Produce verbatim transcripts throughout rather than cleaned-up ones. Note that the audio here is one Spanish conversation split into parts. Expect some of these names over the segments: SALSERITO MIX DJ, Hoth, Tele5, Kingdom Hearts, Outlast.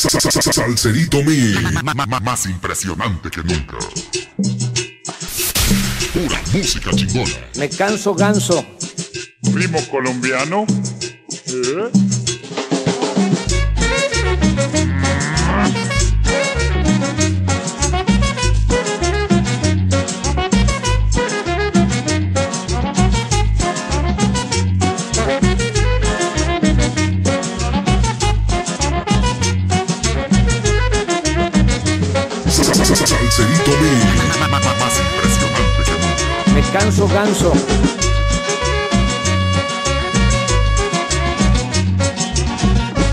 Salserito Mix, más impresionante que nunca. Pura música chingona. Me canso ganso. Primo colombiano. ¿Eh? Salserito Mix, más impresionante que nunca. Me canso ganso. Me canso ganso. Salserito Mix,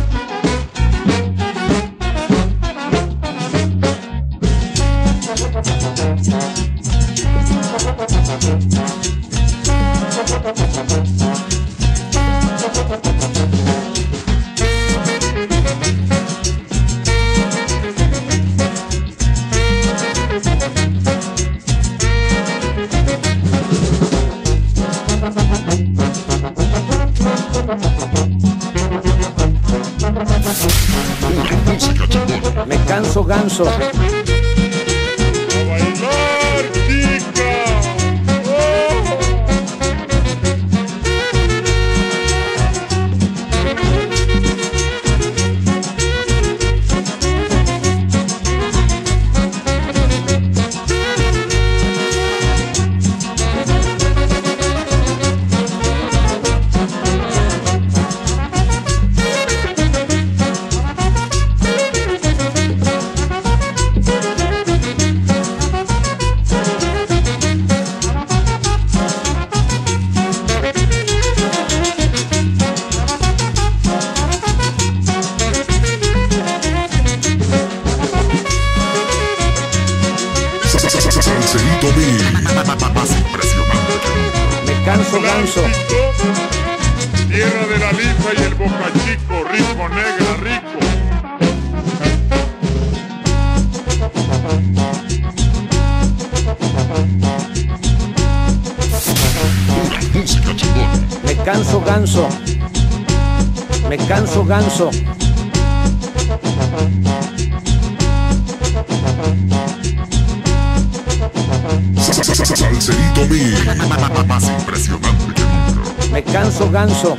más impresionante que nunca. Me canso ganso. Tierra de la lima y el Boca Chico, rico negra, rico. Pura música chingona. Me canso ganso. Me canso ganso. Salserito Mix, más impresionante que nunca. Me canso ganso.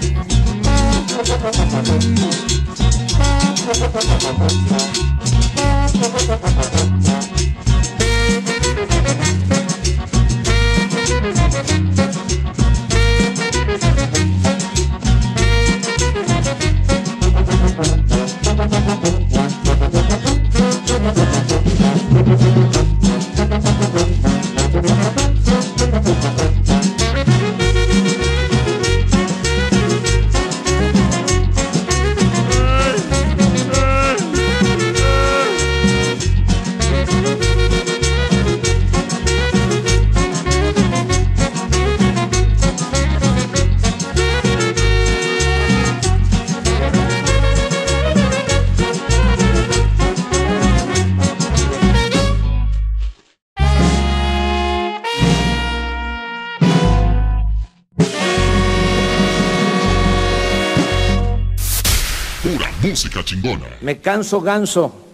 Música chingona. Me canso ganso.